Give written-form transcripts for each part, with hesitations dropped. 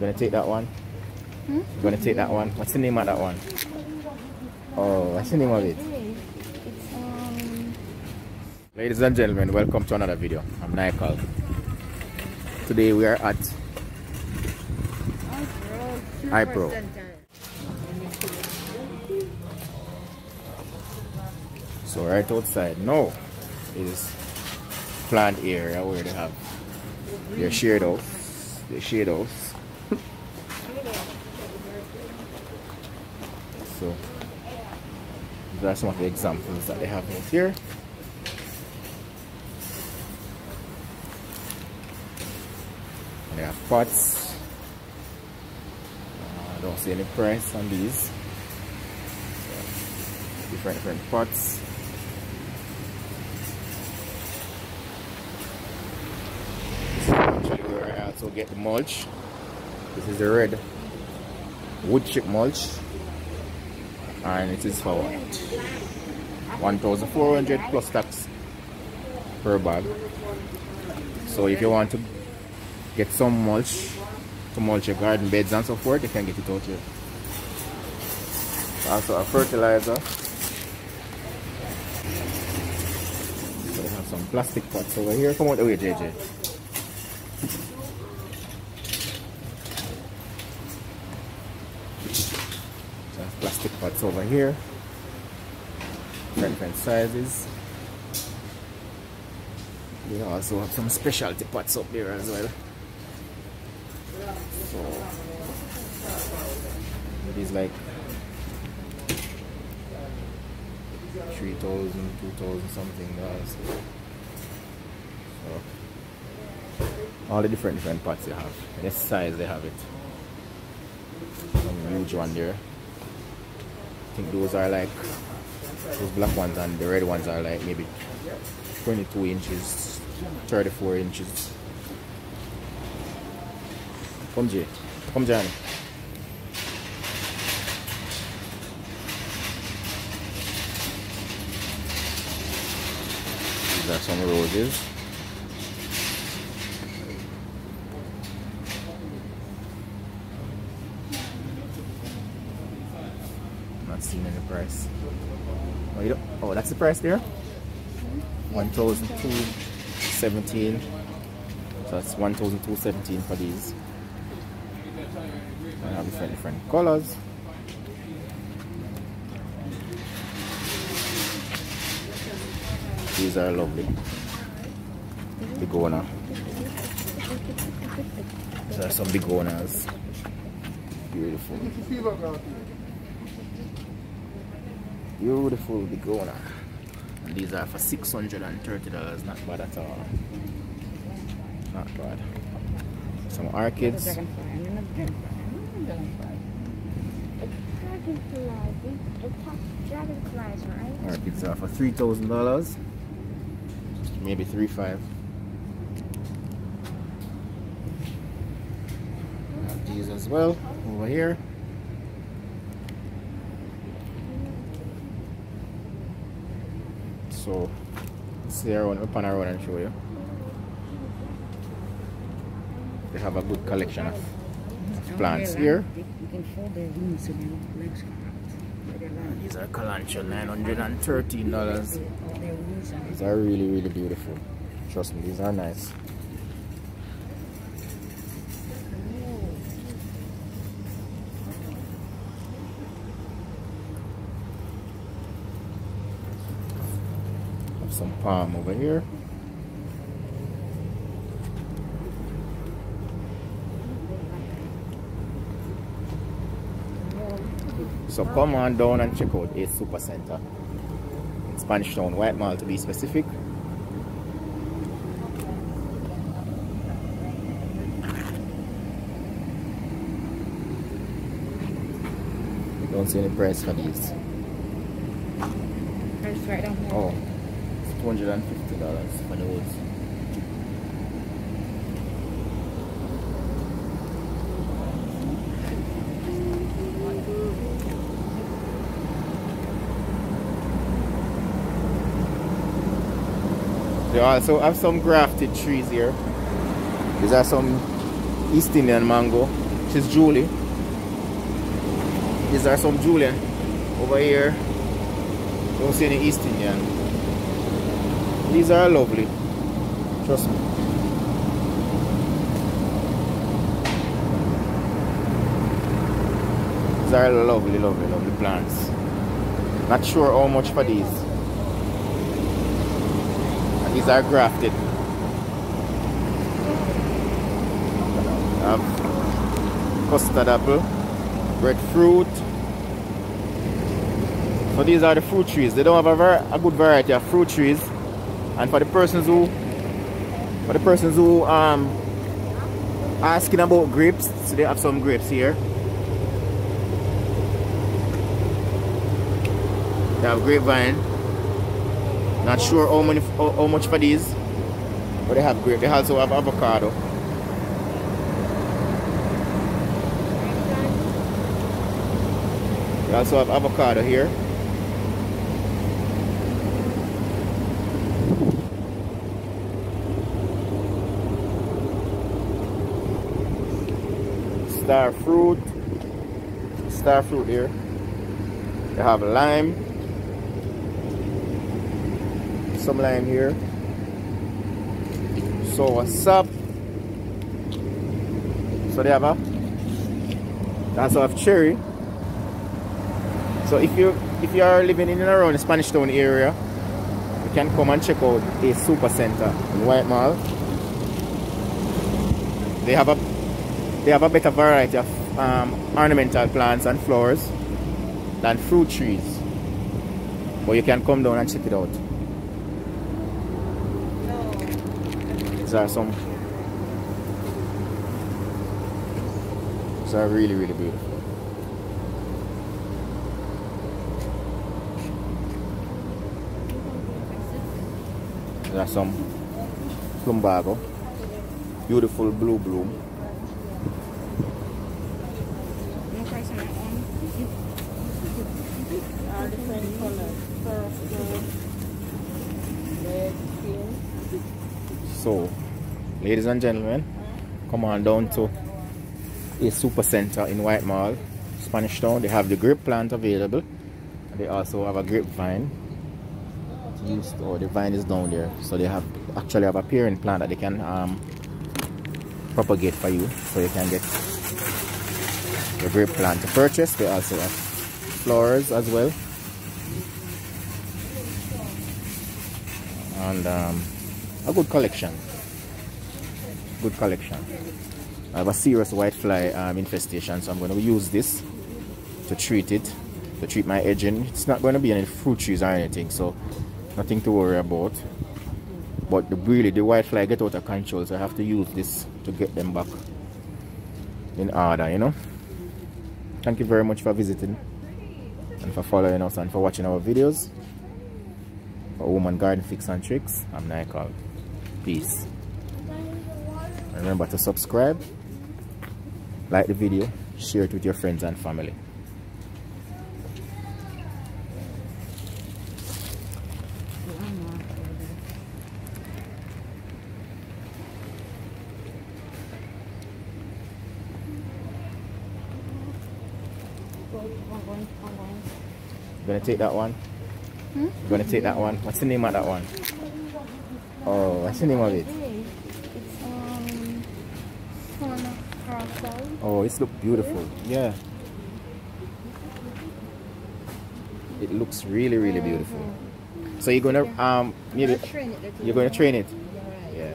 You gonna take that one? Hmm? You gonna take that one? What's the name of that one? Oh, what's the name of it? Ladies and gentlemen, welcome to another video. I'm Nykal. Today we are at Hi-Pro. So right outside now is planned area where they have their shade house. So that's some of the examples that they have out here. They have pots. I don't see any price on these. So different pots. So get the mulch. This is the red wood chip mulch, and it is for what? 1,400 plus tax per bag. So if you want to get some mulch to mulch your garden beds and so forth, you can get it out here. Also a fertilizer. So we have some plastic pots over here. Come on the way, JJ. Plastic pots over here, different sizes. We also have some specialty pots up there as well. So it is like 3,000, 2,000 something dollars. So all the different pots you have. This size they have it. Some huge one there. I think those are like, those black ones and the red ones are like maybe 22 inches, 34 inches. Come Jay, come Johnny. These are some roses. Seen in the price. Oh, you don't, oh, that's the price there. 1,217. So that's 1,217 for these. I have different colors. These are lovely. Bigona. These are some bigonas. Beautiful. Beautiful bigona. And these are for $630. Not bad at all. Not bad. Some orchids. Orchids are for $3,000. Maybe $3,500. I have these as well over here. So let's see around, up and around and show you. They have a good collection of plants here. These are Kalanchoe, $913. These are really beautiful. Trust me, these are nice. Some palm over here. So come on down and check out Ace Super Center in Spanish Town, White Mall to be specific. You don't see any price for these. Price right down here. Oh. $250 for the woods. They also have some grafted trees here. These are some East Indian mango. She's Julie. These are some Julian. Over here, don't see any East Indian. These are lovely, trust me. These are lovely, lovely, lovely plants. Not sure how much for these. And these are grafted. Custard apple, breadfruit. So these are the fruit trees. They don't have a good variety of fruit trees. And for the persons who asking about grapes, so they have some grapes here. They have grape vine. Not sure how much for these, but they have grape. They also have avocado. They also have avocado here. Star fruit here. They have lime. Some lime here. Sour sap. So they have a. They also have cherry. So if you are living in and around the Spanish Town area, you can come and check out a super center in White Mall. They have a better variety of ornamental plants and flowers than fruit trees, but you can come down and check it out. These are really, really beautiful. There are some plumbago, beautiful blue bloom. So, ladies and gentlemen, come on down to a super center in White Mall, Spanish Town. They have the grape plant available. They also have a grape vine. Oh, the vine is down there, so they actually have a parent plant that they can propagate for you, so you can get the grape plant to purchase. They also have flowers as well, and a good collection. I have a serious whitefly infestation, so I'm going to use this to treat my edging. It's not going to be any fruit trees or anything, so nothing to worry about, but the whitefly get out of control, so I have to use this to get them back in order, you know. Thank you very much for visiting and for following us and for watching our videos. For Home and Garden Fix and Tricks, I'm Nykal. Peace. Remember to subscribe, like the video, share it with your friends and family. Gonna take that one? Hmm? Gonna take that one? What's the name of that one? Oh, what's the name of it? It's Corn. Oh, it looks beautiful. Yeah. It looks really, really beautiful. So you're gonna maybe you're gonna train it. Yeah.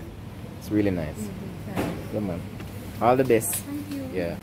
It's really nice. Come on. All the best. Thank you. Yeah.